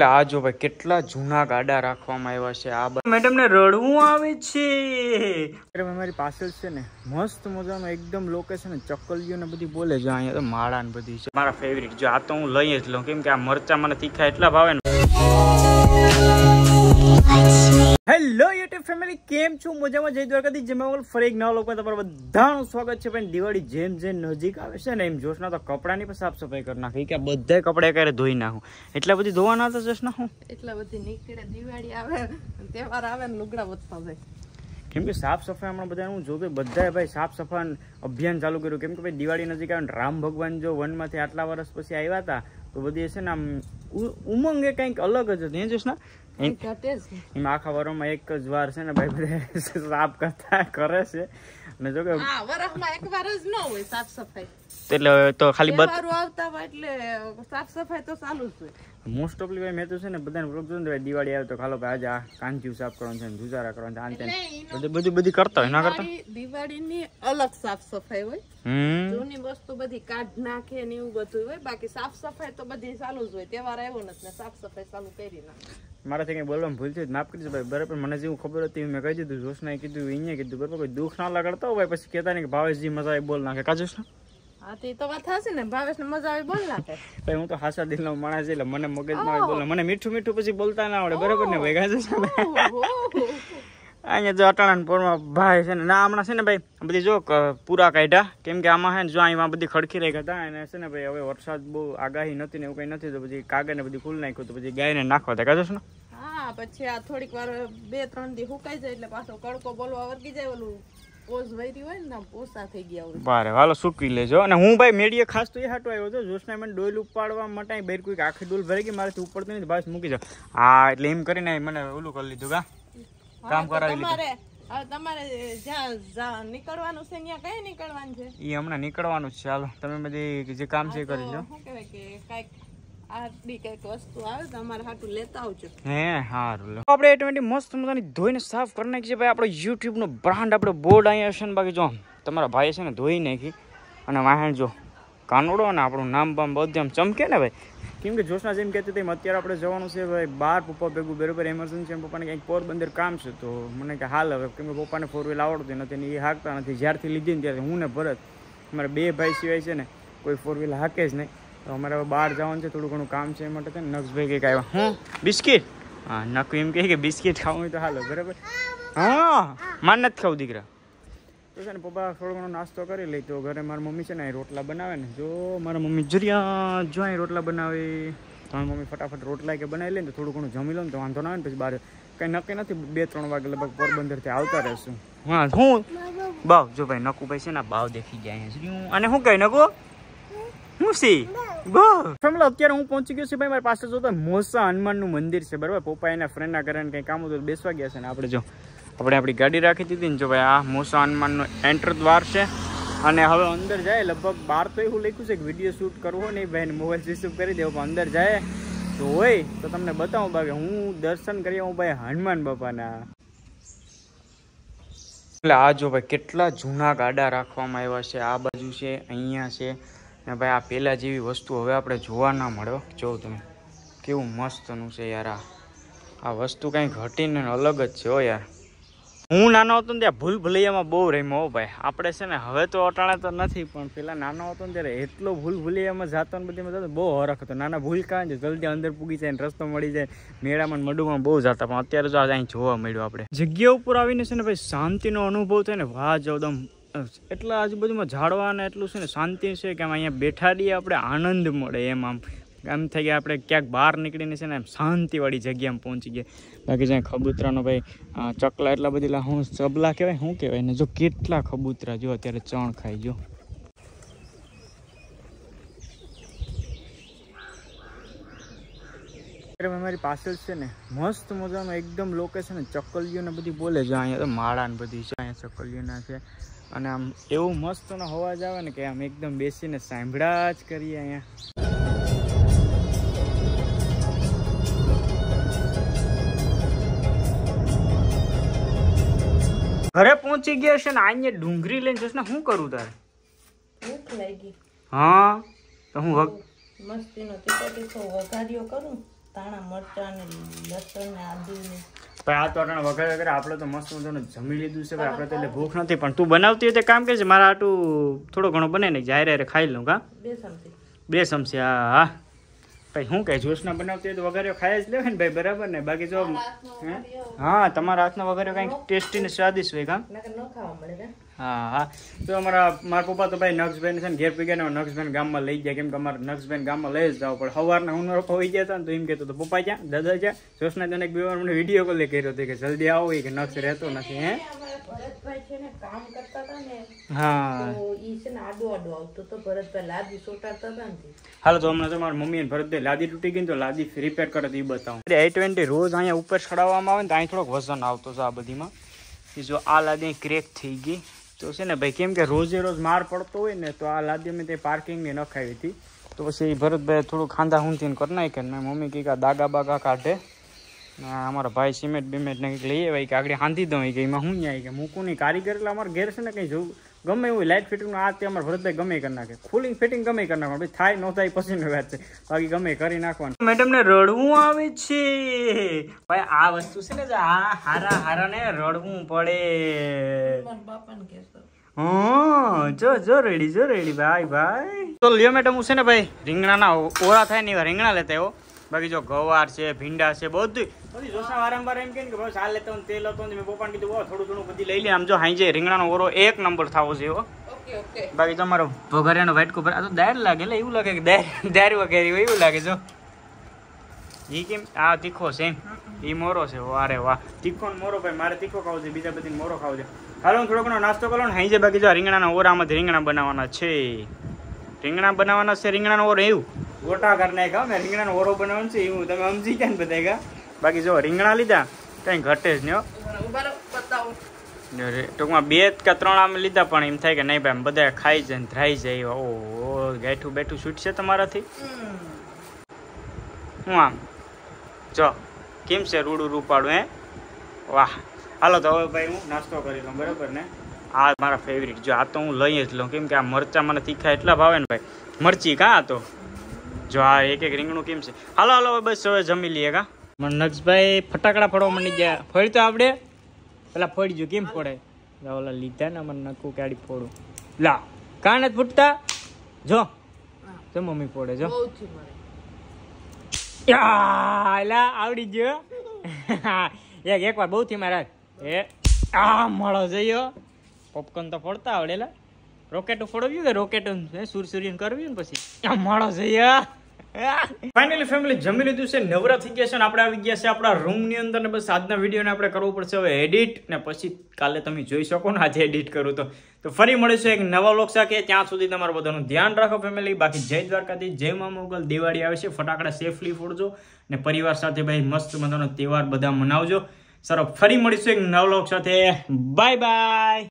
आ जो भाई केटला जूना गाड़ा राखवामां आव्या छे। आ मैडम ने रड़वू आवे छे। अरे मारी पार्सल छे ने मस्त मजामां एकदम लोकेशन चक्कलियो ने बधी बोले जो अहींया तो माळा ने बधी छे मारा फेवरेट। जो आ तो हूँ लई ज लऊं केम के आ मरचा मने तीखा एटला भावे ने। हेलो यूट्यूब फैमिली केम छो मजा में जय द्वारका दी जमेवल फरी एक नवा लोग में तमारा बधानु स्वागत छे। पण दिवाळी जेम जेम नजीक आवे छे ने एम जोशना तो कपडानी पर साफ सफाई कर नाखी के बधाय कपडा करे धोई नाखू। એટલા બધી ધોવાના હતા જોશના હું એટલા બધી નીકળે દિવાળી આવે અને તહેવાર આવે ને લુગડા વધતા જાય કેમ કે સાફ સફાઈ હમણાં બધાને હું જોકે બધાય ભાઈ સાફ સફાઈ અભિયાન ચાલુ કર્યું કેમ કે ભાઈ દિવાળી નજીક આવે ને રામ ભગવાન જો વનમાંથી આટલા વર્ષ પછી આવ્યા હતા તો બધી છે ને આમ ઉમંગ એ કંઈક અલગ જ હતી જોશના। દિવાળી આવે તો ખાલો આજે આ કાંજીઓ સાફ કરવાનું છે ગુજારા કરવાનું છે બધું બધી કરતા હોય ના કરતા દિવાળી ની અલગ સાફ સફાઈ હોય જૂની વસ્તુ બધી કાઢ નાખે ને એવું બધું હોય બાકી સાફ સફાઈ તો બધી ચાલુ જ હોય તહેવાર આવ્યો નથી ને સાફ સફાઈ ચાલુ કરી નાખે। मारा थे कहीं बोलवा भूल थी माफ करीज भाई बराबर मैंने जो खबर थी मैं कही दीधु जोशना कीधु इं कीधु बराबर कोई दुख ना लगता हो भाई पीछे कहता नहीं भावेश जी मजा आई बोल नाखे का जोशना। हाँ तो बात है ने भावेश ने मजा आई बोल नाखे भाई हूँ तो हासा दिल ना मानस एट मैंने मगज में बोल मैंने मीठू मीठू पीछे बोलता ना आवड़े बराबर ने भाई का जोशना। अँ जो अटाणापुर में भाई है ना हम से भाई बड़ी जो पूरा काढ़ा केम के आम है जो अँ बड़ी खड़की रखा था से भाई हम वरसाद बहुत आगाही नहीं ने कहीं नहीं तो पीछे कागर ने बड़ी खूल नाखो तो पीछे गाय ने नाखवा था कहजोश ना। हाँ पीछे आ थोड़ी बे त्रन दी हुकाई जाए पाछो कड़को बोलवा वर्गी जाए ओलू पोस काम कराई लीधું। હવે તમારે જ્યાં નીકળવાનું છે ત્યાં કઈ નીકળવાનું છે ઈ હમણા નીકળવાનું છે। ચાલો તમે બધી જે કામ છે કરી લો શું કહેવાય કે કાઈક આડી કાઈક વસ્તુ આવે તમારે હાટું લેતા આવજો। હે હારું લો આપણે ઓટોમેટિક મસ્ત મજાની ધોઈને સાફ કરી નાખી છે ભાઈ આપણો YouTube નો બ્રાન્ડ આપણો બોર્ડ આયા છે ને બાકી જો તમારા ભાઈ છે ને ધોઈ નાખી અને વાહણ જો કાનોડો અને આપણું નામ બામ બધું આમ ચમકે ને ભાई કેમ કે જોશના જેમ કહેતી હતી અત્યારે આપણે જવાનું છે ભાઈ બહાર પપ્પા ભેગું બરાબર એમરજન્સી એમ પપ્પાને કંઈક પોરબંદર કામ છે તો મને કે હાલ હવે કેમ કે પપ્પાને ફોર વ્હીલ આવડતી નથી ને એ હાંકતા નથી જ્યારથી લીધી ને ત્યારથી હું ને ભરત અમારા બે ભાઈ સિવાય છે ને કોઈ ફોર વ્હીલ હાંકે જ નહીં તો અમારે હવે બહાર જવાનું છે થોડું ઘણું કામ છે એ માટે નક્ષભાઈ કંઈક આવ્યા હું બિસ્કિટ હા નકું એમ કહે કે બિસ્કિટ ખાવું હોય તો હાલો બરાબર હા માન નથી ખાવું દીકરા तो है पप्पा थोड़ा घो नाश्ता कर ली तो घरे मार मम्मी है रोटला बनावे ने जो मार मम्मी जुरिया जो अँ रोटला बनावे तो मम्मी फटाफट रोटला के बनाई लें तो थोड़ा घणु जमी लो तो वांधो ना आवे। बार कहीं नक्की नहीं बे त्रण वागे लगभग पोरबंदर थी आवता रहेशुं। हाँ हूँ बाव जो भाई नकू भाई से भाव देखी जाए हूँ कहीं नकू અત્યારે હું પહોંચી ગયો છું ભાઈ મારી પાસે જોતા મોસા હનુમાનનું મંદિર છે બરાબર પપ્પા એના ફ્રેન્ડના ઘરે કંઈ કામ હતું બેસવા ગયા છે ને આપણે જો આપણે આપણી ગાડી રાખી દીધી ને જો ભાઈ આ મોસા હનુમાનનું એન્ટર દ્વાર છે અને હવે અંદર જાય લગભગ 12 તો એવું લખ્યું છે કે વિડીયો શૂટ કરવો નહીં ભાઈ મોબાઈલ રિસીવ કરી દેવો પણ અંદર જાય તો હોય તો તમને બતાવું બાકી હું દર્શન કરી આવું ભાઈ હનુમાન બાપાના। એટલે આ જો ભાઈ કેટલા જૂના ગાડા રાખવામાં આવ્યા છે આ બાજુ છે અહીંયા છે ने भाई आ पेला जेवी वस्तु हवे आपणे जोवा ना मळे। जो तमे केवुं मस्तनुं छे यार आ वस्तु कई घटीने अलग ज छे हो यार। हूँ नानो हतो त्यारे भूल भुलैया में बहुत रम्यो हो भाई आपणे छे ने हवे तो अटाणे तो नथी पण पेला नानो हतो त्यारे एटलो भूल भुलैया में जातो ने बधी में जातो बहुत हरख हतो नाना भूल का जल्दी अंदर पूगी जाए रस्तो मळी जाए मेळा में मडू में बहुत जाता पण अत्यारे जो अहीं जोवा मळ्यो आपणे जग्या उपर आवीने छे ने भाई शांतिनो अनुभव थाय ने वाह जोदम एटला आजूबाजूमां झाड़वा ने एटलुं छे ने शांति छे के अहींया बेठा रहीए आपणे आनंद मळे एम आम आम थई गया आपणे क्यांक बहार नीकळीने छे ने शांतिवाळी जग्यामां पहोंची गया। बाकी जे कबूतरानो भाई चकला एटला बधीला हूँ सबला कहेवाय हूँ कहेवाय ने जो केटला कबूतरा जो अत्यारे चण खाई गयो। मेरी पार्सल से ने मस्त मजा में एकदम लोकेशन चक्कलियों ने बधी बोले जो अँ तो माड़ा ने बधी है अँ चक्कलियों है अने आम एवं मस्त ना अवाज आवे ने कि आम एकदम बेसीने सांभळा ज करीए। अँ घरे पहुंची गया छे ने आने डूंगरी लईने जस ने शुं करूं तारे भूख लागी। हाँ तो हूँ मस्ती नो तीखो तीखो वघारियो करूं ताना मरचा ने लसन ने आदू ने पर आ तो रण वगैरह वगैरह आपले तो मस्त मजो ने जमी लीधું છે, पर आपले तो એટલે ભૂખ નથી। પણ તું બનાવતી હોય તો કામ કે છે મારા આટુ થોડો ઘણો બનાવીને જાયરે રે ખાઈ લઉં કા બે ચમચી હા भाई हूँ कह जोश ना बनावती है तो वगैरह खाई ले भाई बराबर ने बाकी जो हाँ तमारा हाथ में वगैरह कहीं टेस्टी ने स्वादिष्ट होगा। हाँ हाँ तो हमारा मार पप्पा तो भाई नक्स बहन से घेर पी गया नक्स बहन गाम में लई गया केम अमार नक्स बहन गाम में लई जाओ पर हवार हूँ रोप हो गया था तो एम कहते तो पप्पा जा दादा जा जोशना तने एक बीमार मैंने वीडियो कॉल करो कि जल्दी आओ कि नक्स रहते नहीं। हाल तो हमने तो मार मम्मी भरत दे लादी टूटी गई तो लादी रिपेयर कर दी बताऊं। A20 रोज अहीं ऊपर चढ़ावामां आवे तो अहीं थोड़ो वजन आवतो छे आ बधी मां ई जो आ लादी क्रेक थी गई तो छे ने भाई केम के रोजे रोज मार पड़तो होय ने तो आ लादी में ते पार्किंग में नखावी थी तो पछी भरत भाई थोड़ा खांदा हुंथीन कर नाय के मम्मी की का दागा बागा काढे हमारा भाई सीमेंट बीमेंट ने लई आए कि आगे हांधी दो गई हूँ आई मूकू नहीं कारीगर एट अमार घेर से कहीं जो गमे एवं लाइट फिटिंग आते अमर भरत भाई गमे कर नाखे कूलिंग फिटिंग गमे कर नाखवा थाय न थाय पछी नी वात छे बाकी गमे करी नाखवानुं। मैडम ने रड़वू आवे छे भाई आ वस्तु छे ने जो हारा हारा ने रड़वू पड़े बापा ने केसो हाँ जो रेडी भाई भाई तो लियो मैडम छे ने भाई રીંગણા ना ओरा थाय नी રીંગણા लेते हो बाकी जो गवार से भींडा से बहुत जोशा वारंवार एम कहीं भाई चाल लेता हूँ तेल होता हूँ पप्पा ने कीधु थोड़ा घणु बधी लई ले आम जो हाई जाए રીંગણા नो ओरो एक नंबर थावो छे। ओके बाकी तो अमारो वघारियानो वाटको भरा तो दार लागे ले एवं लगे दार वगैरह हो एवं लगे जो ई केम आ तीखो सेम ई मोरो छे वारे वाह तीखो मोरो भाई मारे तीखो खावो छे बीजा बधी मोरो खावो छे। हालो थोड़ो घणो नास्तो करो ने हाई जाए बाकी जो રીંગણા ना ओरा में રીંગણા बनावाना छे રીંગણા ओर एवं गोटा कर नाखा मैं રીંગણા नो ओरो बनावन छे एवं तमे समझी गया ने बधाएगा। बाकी जो રીંગણા लीधा कहीं घटे ज न्यो टूक में बे का त्रण आम लीधा पण एम थाय के नहीं भाई बधाए खाई जाए धराई जाए ओ गाठू बेठू छूटशे तमाराथी हूँ आम जो केम छे रूडू रूपाड़ू है वाह। हालो तो हवे भाई हूँ नास्तो करी लूँ बराबर ने आ मारा फेवरेट जो आ तो हूँ लई ज लूँ केम के आ मरचा मने तीखा एटला भावे ने भाई मरची का तो जो आ एक एक રીંગણું કેમ છે। હાલો હાલો બસ હવે જમી લઈએ કા મને નક્ષભાઈ ફટાકડા ફોડવા મની ગયા ફોડી તો આપણે પેલા ફોડી જો કેમ ફોડે ઓલા લીધા ને મને નકુ કાઢી ફોડું લા કાને ફૂટતા જો તો મમ્મી ફોડે જો બહુ થી મારે યા એલા આવડી ગયો એક એકવાર બહુ થી મારે એ આ મળો જયો પોપકોર્ન તો ફોડતા આવડેલા રોકેટ ફોડવ્યું કે રોકેટ સુરસુરિયન કરવ્યું ને પછી આ મળો જયો। फाइनली फैमिली जमी लीधु से नवरा थी गया है આપણે આવી ગયા છે આપણા રૂમ ની અંદર ને બસ આજના વિડિયો ને આપણે કરવો પડશે હવે એડિટ ને પછી કાલે તમે જોઈ શકો ને આજે એડિટ કરું તો ફરી મળીશું એક નવા વ્લોગ સાથે। ત્યાં સુધી તમારું બધાનું ધ્યાન રાખો ફેમિલી બાકી જય દ્વારકાધીશ જય મા મોગલ દિવાળી આવે છે ફટાકડા સેફલી ફોડજો ને પરિવાર સાથે ભાઈ મસ્ત મજાનો તહેવાર બધા મનાવજો। સરો ફરી મળીશું એક નવા વ્લોગ સાથે બાય બાય।